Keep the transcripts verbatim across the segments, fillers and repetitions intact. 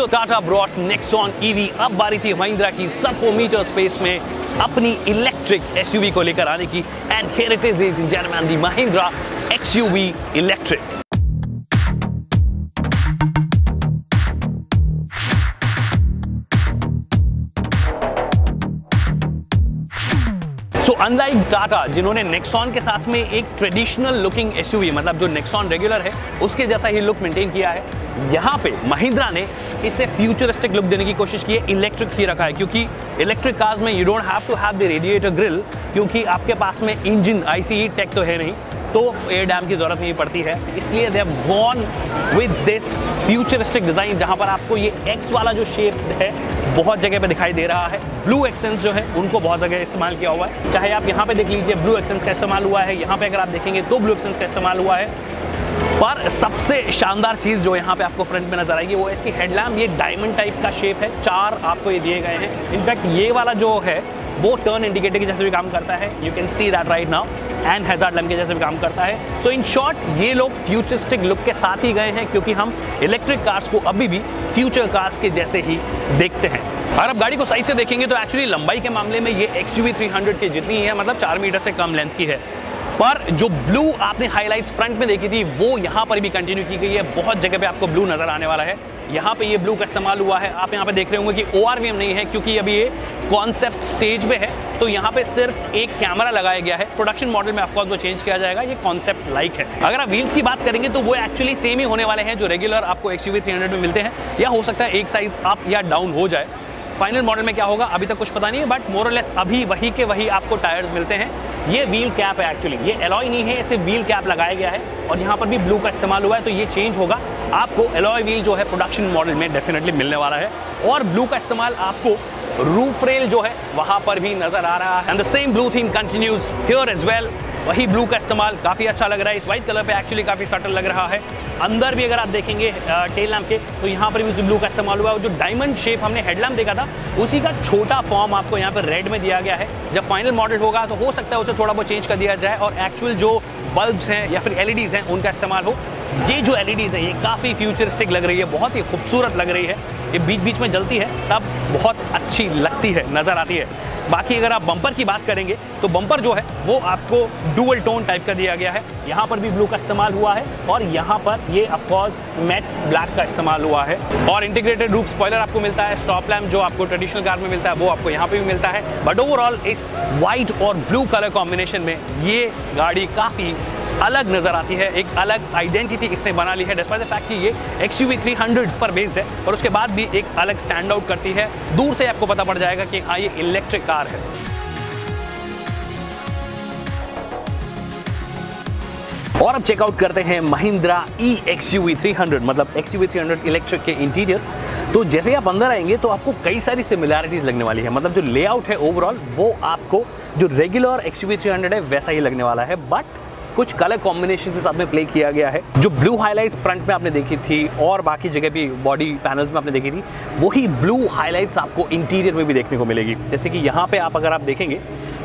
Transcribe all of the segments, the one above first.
After Tata brought Nexon E V, अब बारी थी महिंद्रा की सबको मीटर स्पेस में अपनी इलेक्ट्रिक एसयूवी को लेकर आने की, and here it is ladies and gentlemen, the Mahindra X U V Electric. So unlike Tata, जिन्होंने Nexon के साथ में एक ट्रेडिशनल लुकिंग एसयूवी, मतलब जो Nexon रेगुलर है उसके जैसा ही लुक मेंटेन किया है, यहाँ पे Mahindra ने इसे फ्यूचरिस्टिक लुक देने की कोशिश की है, इलेक्ट्रिक ही रखा है, क्योंकि इलेक्ट्रिक कार्स में you don't have to have the radiator grille, क्योंकि आपके पास में इंजन आईसी टेक तो है नहीं, तो एयर डैम की जरूरत नहीं पड़ती है, इसलिए they have gone with this futuristic design, जहाँ पर आपको ये एक्स वाला जो शेप है बहुत जगह पे दिखाई दे रहा है, ब्लू एक्सेंस जो है उनको बहुत जगह इस्तेमाल किया हुआ है, चाहे आप यहाँ पे देख लीजिए ब्लू एक्सेंस का इस्तेमाल हुआ है, यहाँ पे अगर आप देखेंगे तो ब्लू एक्सेंस का इस्तेमाल हुआ है। पर सबसे शानदार चीज़ जो यहाँ पे आपको फ्रंट में नजर आएगी वो इसकी हेडलैम्प, ये डायमंड टाइप का शेप है, चार आपको ये दिए गए हैं, इनफैक्ट ये वाला जो है वो टर्न इंडिकेटर के जैसे भी काम करता है, you can see that right now, and hazard lamp के जैसे भी काम करता है। सो इन शॉर्ट ये लोग फ्यूचरिस्टिक लुक के साथ ही गए हैं, क्योंकि हम इलेक्ट्रिक कार्स को अभी भी फ्यूचर कार्स के जैसे ही देखते हैं। अगर आप गाड़ी को साइड से देखेंगे तो एक्चुअली लंबाई के मामले में ये X U V three hundred के जितनी ही है, मतलब चार मीटर से कम लेंथ की है, पर जो ब्लू आपने हाईलाइट्स फ्रंट में देखी थी वो यहाँ पर भी कंटिन्यू की गई है, बहुत जगह पे आपको ब्लू नजर आने वाला है, यहाँ पे ये ब्लू का इस्तेमाल हुआ है। आप यहाँ पे देख रहे होंगे कि ओ आर वी एम नहीं है, क्योंकि अभी ये कॉन्सेप्ट स्टेज पे है, तो यहाँ पे सिर्फ एक कैमरा लगाया गया है, प्रोडक्शन मॉडल में ऑफकोर्स वो चेंज किया जाएगा, ये कॉन्सेप्ट लाइक है। अगर आप व्हील्स की बात करेंगे तो वो एक्चुअली सेम ही होने वाले हैं जो रेगुलर आपको X U V three hundred में मिलते हैं, या हो सकता है एक साइज अप या डाउन हो जाए, फाइनल मॉडल में क्या होगा अभी तक कुछ पता नहीं है, बट मोर और लेस अभी वही के वही आपको टायर्स मिलते हैं। ये व्हील कैप है, एक्चुअली ये एलॉय नहीं है, इसे व्हील कैप लगाया गया है, और यहाँ पर भी ब्लू का इस्तेमाल हुआ है, तो ये चेंज होगा, आपको एलॉय व्हील जो है प्रोडक्शन मॉडल में डेफिनेटली मिलने वाला है, और ब्लू का इस्तेमाल आपको रूफ रेल जो है वहाँ पर भी नजर आ रहा है, and the same blue theme continues here as well, वही ब्लू का इस्तेमाल काफ़ी अच्छा लग रहा है, इस वाइट कलर पे एक्चुअली काफ़ी सटल लग रहा है। अंदर भी अगर आप देखेंगे टेल लैम्प के, तो यहाँ पर भी ब्लू का इस्तेमाल हुआ है, जो डायमंड शेप हमने हेडलैम्प देखा था उसी का छोटा फॉर्म आपको यहाँ पर रेड में दिया गया है, जब फाइनल मॉडल होगा तो हो सकता है उसे थोड़ा बहुत चेंज कर दिया जाए, और एक्चुअल जो बल्ब्स हैं या फिर एल ई डीज़ हैं उनका इस्तेमाल हो। ये जो एल ई डीज़ है ये काफ़ी फ्यूचरिस्टिक लग रही है, बहुत ही खूबसूरत लग रही है, ये बीच बीच में जलती है तब बहुत अच्छी लगती है, नज़र आती है। बाकी अगर आप बम्पर की बात करेंगे तो बम्पर जो है वो आपको डुअल टोन टाइप का दिया गया है, यहाँ पर भी ब्लू का इस्तेमाल हुआ है, और यहाँ पर ये ऑफकोर्स मैट ब्लैक का इस्तेमाल हुआ है, और इंटीग्रेटेड रूफ स्पॉइलर आपको मिलता है, स्टॉप लैम्प जो आपको ट्रेडिशनल कार में मिलता है वो आपको यहाँ पे भी मिलता है, बट ओवरऑल इस वाइट और ब्लू कलर कॉम्बिनेशन में ये गाड़ी काफ़ी अलग नज़र आती है, एक अलग आइडेंटिटी इसने बना ली है, डिस्पाइट द फैक्ट कि ये X U V three hundred पर बेस्ड है, और उसके बाद भी एक अलग स्टैंड आउट करती है, दूर से आपको पता पड़ जाएगा कि हाँ ये इलेक्ट्रिक कार है। और अब चेकआउट करते हैं Mahindra E X U V three hundred, मतलब X U V three hundred electric के इंटीरियर, तो जैसे आप अंदर आएंगे तो आपको कई सारी सिमिलैरिटीज़ लगने वाली है, मतलब जो लेआउट है ओवरऑल वो आपको जो regular X U V three hundred है वैसा ही लगने वाला है, बट कुछ कलर कॉम्बिनेशन के साथ में प्ले किया गया है, जो ब्लू हाईलाइट फ्रंट में आपने देखी थी और बाकी जगह भी बॉडी पैनल्स में आपने देखी थी, वही ब्लू हाईलाइट्स आपको इंटीरियर में भी देखने को मिलेगी, जैसे कि यहाँ पे आप अगर आप देखेंगे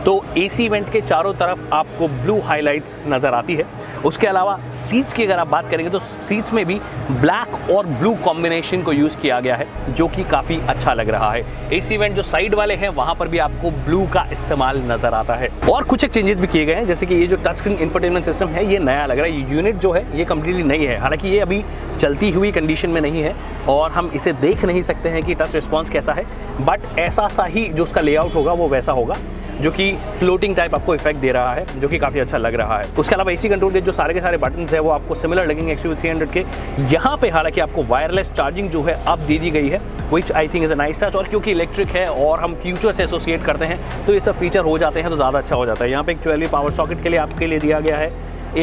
तो एसी वेंट के चारों तरफ आपको ब्लू हाईलाइट्स नज़र आती है। उसके अलावा सीट्स की अगर आप बात करेंगे तो सीट्स में भी ब्लैक और ब्लू कॉम्बिनेशन को यूज़ किया गया है, जो कि काफ़ी अच्छा लग रहा है। एसी वेंट जो साइड वाले हैं वहाँ पर भी आपको ब्लू का इस्तेमाल नज़र आता है, और कुछ एक चेंजेस भी किए गए हैं, जैसे कि ये जो टच स्क्रीन इंफोटेनमेंट सिस्टम है ये नया लग रहा है, ये यूनिट जो है ये कम्प्लीटली नई है, हालाँकि ये अभी चलती हुई कंडीशन में नहीं है और हम इसे देख नहीं सकते हैं कि टच रिस्पॉन्स कैसा है, बट ऐसा सा ही जो उसका लेआउट होगा वो वैसा होगा, जो कि फ्लोटिंग टाइप आपको इफेक्ट दे रहा है, जो कि काफ़ी अच्छा लग रहा है। उसके अलावा एसी कंट्रोल के जो सारे के सारे बटन्स है वो आपको सिमिलर लगेंगे X U V three hundred के। यहाँ पे हालांकि आपको वायरलेस चार्जिंग जो है अब दे दी गई है, which I think is a nice touch, और क्योंकि इलेक्ट्रिक है और हम फ्यूचर से एसोसिएट करते हैं तो ये सब फीचर हो जाते हैं तो ज़्यादा अच्छा हो जाता है। यहाँ पर एक ट्वेल्व पावर सॉकेट के लिए आपके लिए दिया गया है,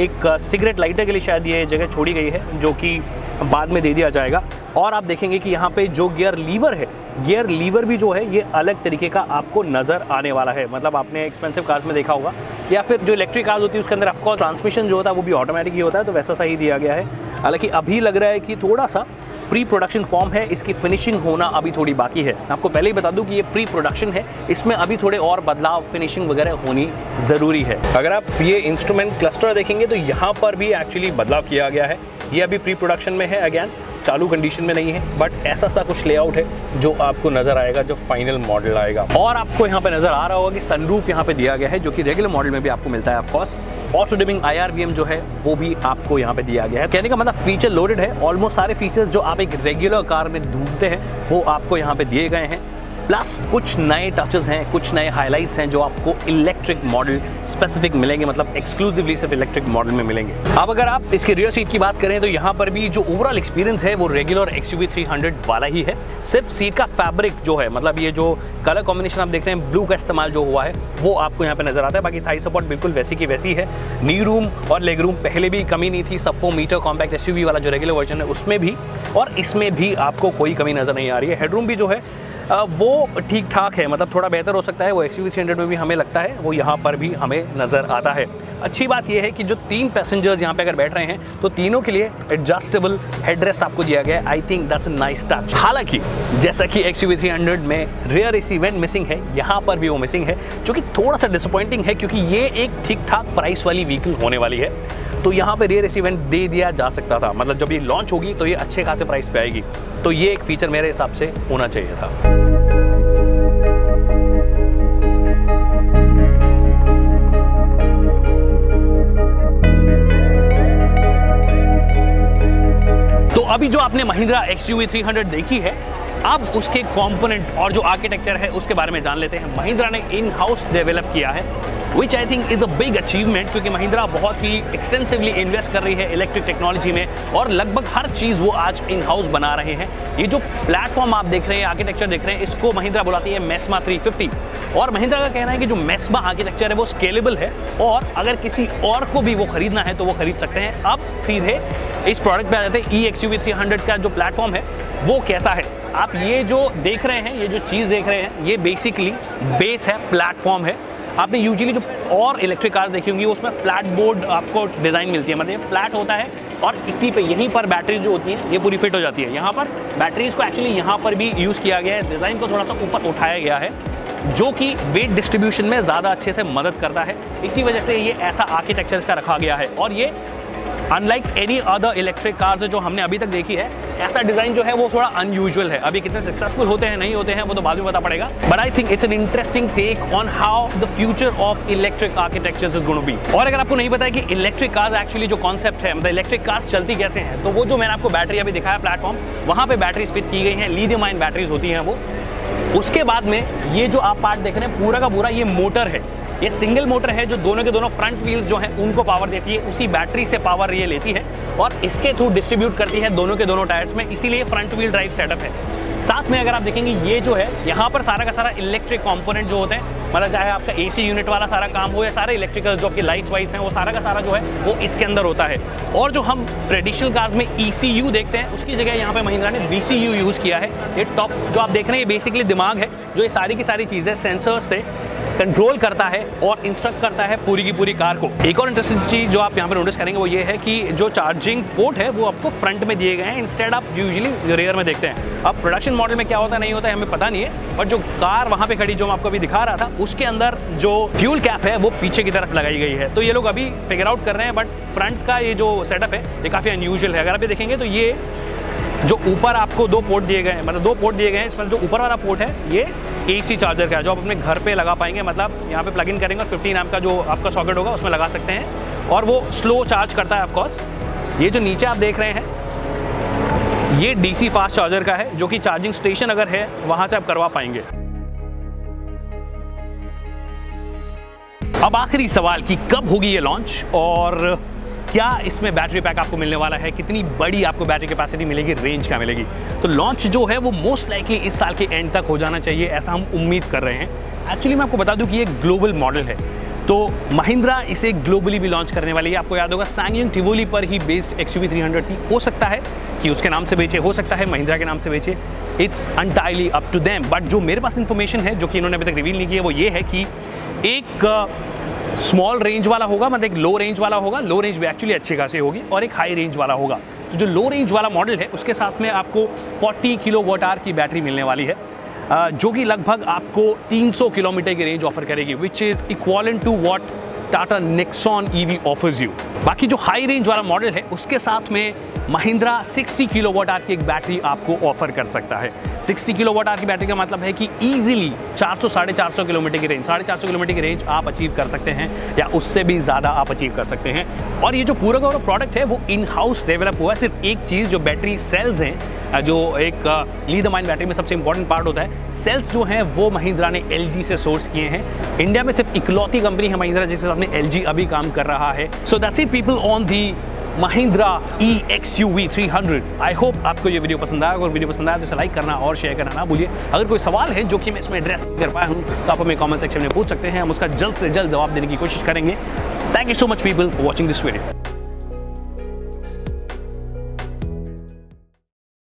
एक सिगरेट लाइटर के लिए शायद ये जगह छोड़ी गई है जो कि बाद में दे दिया जाएगा, और आप देखेंगे कि यहाँ पे जो गियर लीवर है, गियर लीवर भी जो है ये अलग तरीके का आपको नज़र आने वाला है, मतलब आपने एक्सपेंसिव कार्स में देखा होगा या फिर जो इलेक्ट्रिक कार्स होती है उसके अंदर ऑफकोर्स ट्रांसमिशन जो होता है वो भी ऑटोमेटिक ही होता है, तो वैसा सा ही दिया गया है। हालांकि अभी लग रहा है कि थोड़ा सा प्री प्रोडक्शन फॉर्म है, इसकी फिनिशिंग होना अभी थोड़ी बाकी है। आपको पहले ही बता दूं कि ये प्री प्रोडक्शन है, इसमें अभी थोड़े और बदलाव फिनिशिंग वगैरह होनी ज़रूरी है। अगर आप ये इंस्ट्रूमेंट क्लस्टर देखेंगे तो यहाँ पर भी एक्चुअली बदलाव किया गया है, ये अभी प्री प्रोडक्शन में है अगैन, चालू कंडीशन में नहीं है, बट ऐसा सा कुछ लेआउट है जो आपको नजर आएगा जब फाइनल मॉडल आएगा। और आपको यहाँ पे नजर आ रहा होगा कि सनरूफ यहाँ पे दिया गया है जो कि रेगुलर मॉडल में भी आपको मिलता है of course. Auto dimming I R V M जो है वो भी आपको यहाँ पे दिया गया है। कहने का मतलब फीचर लोडेड है, ऑलमोस्ट सारे फीचर्स जो आप एक रेगुलर कार में ढूंढते हैं वो आपको यहाँ पे दिए गए हैं। प्लस कुछ नए टचेस हैं, कुछ नए हाइलाइट्स हैं जो आपको इलेक्ट्रिक मॉडल स्पेसिफिक मिलेंगे, मतलब एक्सक्लूसिवली सिर्फ इलेक्ट्रिक मॉडल में मिलेंगे। अब अगर आप इसके रियर सीट की बात करें तो यहाँ पर भी जो ओवरऑल एक्सपीरियंस है वो regular X U V three hundred वाला ही है। सिर्फ सीट का फैब्रिक जो है, मतलब ये जो कलर कॉम्बिनेशन आप देख रहे हैं, ब्लू का इस्तेमाल जो हुआ है वो आपको यहाँ पर नजर आता है। बाकी थाई सपोर्ट बिल्कुल वैसी की वैसी है। नी रूम और लेग रूम पहले भी कमी नहीं थी। सब four metre compact S U V वाला जो रेगुलर वर्जन है उसमें भी और इसमें भी आपको कोई कमी नजर नहीं आ रही है। हेडरूम भी जो है वो ठीक ठाक है, मतलब थोड़ा बेहतर हो सकता है, वो X U V three hundred में भी हमें लगता है, वो यहाँ पर भी हमें नज़र आता है। अच्छी बात यह है कि जो तीन पैसेंजर्स यहाँ पे अगर बैठ रहे हैं तो तीनों के लिए एडजस्टेबल हेडरेस्ट आपको दिया गया है। I think that's a nice touch. हालांकि जैसा कि X U V three hundred में रियर एसी वेंट मिसिंग है, यहाँ पर भी वो मिसिंग है, जो कि थोड़ा सा डिसअपॉइंटिंग है क्योंकि ये एक ठीक ठाक प्राइस वाली व्हीकल होने वाली है। तो यहाँ पर रियर एसी वेंट दे दिया जा सकता था, मतलब जब ये लॉन्च होगी तो ये अच्छे खासे प्राइस पर आएगी। तो ये एक फीचर मेरे हिसाब से होना चाहिए था। अभी जो आपने Mahindra X U V three hundred देखी है, अब उसके कंपोनेंट और जो आर्किटेक्चर है उसके बारे में जान लेते हैं। महिंद्रा ने इन हाउस डेवलप किया है, which I think is a big achievement, क्योंकि महिंद्रा बहुत ही एक्सटेंसिवली इन्वेस्ट कर रही है इलेक्ट्रिक टेक्नोलॉजी में और लगभग हर चीज़ वो आज इन हाउस बना रहे हैं। ये जो प्लेटफॉर्म आप देख रहे हैं, आर्किटेक्चर देख रहे हैं, इसको महिंद्रा बुलाती है मेस्मा थ्री फिफ्टी। और महिंद्रा का कहना है कि जो मेस्मा आर्किटेक्चर है वो स्केलेबल है और अगर किसी और को भी वो खरीदना है तो वो खरीद सकते हैं। अब सीधे इस प्रोडक्ट पे आ जाते हैं। E X U V three hundred का जो प्लेटफॉर्म है वो कैसा है, आप ये जो देख रहे हैं, ये जो चीज़ देख रहे हैं, ये बेसिकली बेस है, प्लेटफॉर्म है। आपने यूजुअली जो और इलेक्ट्रिक कार्स देखी होंगी उसमें फ्लैट बोर्ड आपको डिज़ाइन मिलती है, मतलब ये फ्लैट होता है और इसी पे यहीं पर बैटरीज जो होती हैं ये पूरी फिट हो जाती है। यहाँ पर बैटरीज को एक्चुअली यहाँ पर भी यूज़ किया गया है, डिज़ाइन को थोड़ा सा ऊपर उठाया गया है जो कि वेट डिस्ट्रीब्यूशन में ज़्यादा अच्छे से मदद करता है। इसी वजह से ये ऐसा आर्किटेक्चर इसका रखा गया है और ये unlike any other electric cars जो हमने अभी तक देखी है, ऐसा डिज़ाइन जो है वो थोड़ा अनयूजुअल है। अभी कितने सक्सेसफुल होते हैं नहीं होते हैं वो तो बाद में पता पड़ेगा, but I think it's an interesting take on how the future of electric architecture is going to be. और अगर आपको नहीं पता है कि इलेक्ट्रिक कार्स एक्चुअली जो कॉन्सेप्ट है, मतलब इलेक्ट्रिक कार्स चलती कैसे हैं, तो वो जो मैंने आपको बैटरी अभी दिखाया प्लेटफॉर्म, वहाँ पर बैटरीज फिट की गई हैं, लिथियम आयन बैटरीज होती हैं वो। उसके बाद में ये जो आप पार्ट देख रहे हैं पूरा का पूरा ये मोटर है, ये सिंगल मोटर है जो दोनों के दोनों फ्रंट व्हील्स जो हैं उनको पावर देती है, उसी बैटरी से पावर ये लेती है और इसके थ्रू डिस्ट्रीब्यूट करती है दोनों के दोनों टायर्स में, इसीलिए फ्रंट व्हील ड्राइव सेटअप है। साथ में अगर आप देखेंगे ये जो है यहाँ पर सारा का सारा इलेक्ट्रिक कंपोनेंट जो होते हैं, मतलब चाहे आपका एसी यूनिट वाला सारा काम हो या सारे इलेक्ट्रिकल जो आपकी लाइट्स वाइट्स हैं वो सारा का सारा जो है वो इसके अंदर होता है। और जो हम ट्रेडिशनल कार्स में ई सी यू देखते हैं उसकी जगह यहाँ पे महिंद्रा ने बी सी यू यूज़ किया है। ये टॉप जो आप देख रहे हैं ये बेसिकली दिमाग है जो ये सारी की सारी चीज़ें सेंसर से कंट्रोल करता है और इंस्ट्रक्ट करता है पूरी की पूरी कार को। एक और इंटरेस्टिंग चीज़ जो आप यहाँ पर नोटिस करेंगे वो ये है कि जो चार्जिंग पोर्ट है वो आपको फ्रंट में दिए गए हैं, इंस्टेड आप यूजुअली रेयर में देखते हैं। अब प्रोडक्शन मॉडल में क्या होता है नहीं होता है हमें पता नहीं है, बट जो कार वहाँ पे खड़ी जो मैं आपको अभी दिखा रहा था उसके अंदर जो फ्यूल कैप है वो पीछे की तरफ लगाई गई है। तो ये लोग अभी फिगर आउट कर रहे हैं, बट फ्रंट का ये जो सेटअप है ये काफ़ी अनयूजुअल है। अगर आप ये देखेंगे तो ये जो ऊपर आपको दो पोर्ट दिए गए हैं, मतलब दो पोर्ट दिए गए हैं, इसमें जो ऊपर वाला पोर्ट है ये एसी चार्जर का है जो आप अपने घर पे लगा पाएंगे, मतलब यहाँ पे प्लग इन करेंगे और फिफ्टीन एम्प का जो आपका सॉकेट होगा उसमें लगा सकते हैं और वो स्लो चार्ज करता है ऑफकोर्स। ये जो नीचे आप देख रहे हैं ये डी सी फास्ट चार्जर का है जो कि चार्जिंग स्टेशन अगर है वहाँ से आप करवा पाएंगे। अब आखिरी सवाल कि कब होगी ये लॉन्च और क्या इसमें बैटरी पैक आपको मिलने वाला है, कितनी बड़ी आपको बैटरी कैपेसिटी मिलेगी, रेंज क्या मिलेगी। तो लॉन्च जो है वो मोस्ट लाइकली इस साल के एंड तक हो जाना चाहिए, ऐसा हम उम्मीद कर रहे हैं। एक्चुअली मैं आपको बता दूं कि ये ग्लोबल मॉडल है तो महिंद्रा इसे ग्लोबली भी लॉन्च करने वाली है। आपको याद होगा सांगयोंग टिवोली पर ही based X U V three hundred थी, हो सकता है कि उसके नाम से बेचे, हो सकता है महिंद्रा के नाम से बेचे, it's entirely up to them. But जो मेरे पास इन्फॉर्मेशन है जो कि इन्होंने अभी तक रिवील नहीं की है वो ये है कि एक स्मॉल रेंज वाला होगा, मतलब एक लो रेंज वाला होगा, लो रेंज भी एक्चुअली अच्छी खासी होगी, और एक हाई रेंज वाला होगा। तो जो लो रेंज वाला मॉडल है उसके साथ में आपको चालीस किलोवाट आवर की बैटरी मिलने वाली है जो कि लगभग आपको तीन सौ किलोमीटर की रेंज ऑफर करेगी, which is equivalent to what Tata Nexon EV offers you. बाकी जो हाई रेंज वाला मॉडल है उसके साथ में महिंद्रा सिक्सटी किलोवाट आर की एक बैटरी आपको ऑफर कर सकता है। सिक्सटी किलोवाट आर की बैटरी का मतलब है कि ईजिली चार सौ साढ़े चार सौ किलोमीटर की रेंज साढ़े चार सौ किलोमीटर की रेंज आप अचीव कर सकते हैं या उससे भी ज़्यादा आप अचीव कर सकते हैं। और ये जो पूरा का पूरा प्रोडक्ट है वो इन हाउस डेवलप हुआ है। सिर्फ एक चीज़ जो बैटरी सेल्स हैं, जो एक लीड माइन बैटरी में सबसे इंपॉर्टेंट पार्ट होता है, सेल्स जो हैं वो महिंद्रा ने एल जी से सोर्स किए हैं। इंडिया में सिर्फ इकलौती कंपनी है महिंद्रा जिसके साथ में एल जी अभी काम कर रहा है। So that's it people on the Mahindra E X U V three hundred. I hope आपको ये वीडियो पसंद आया। अगर वीडियो पसंद आया तो इसे लाइक करना और शेयर करना ना भूलिए। अगर कोई सवाल है जो कि मैं इसमें एड्रेस कर पाया हूँ तो आप हमें कमेंट सेक्शन में पूछ सकते हैं, हम उसका जल्द से जल्द जवाब देने की कोशिश करेंगे। Thank you so much people for watching this video.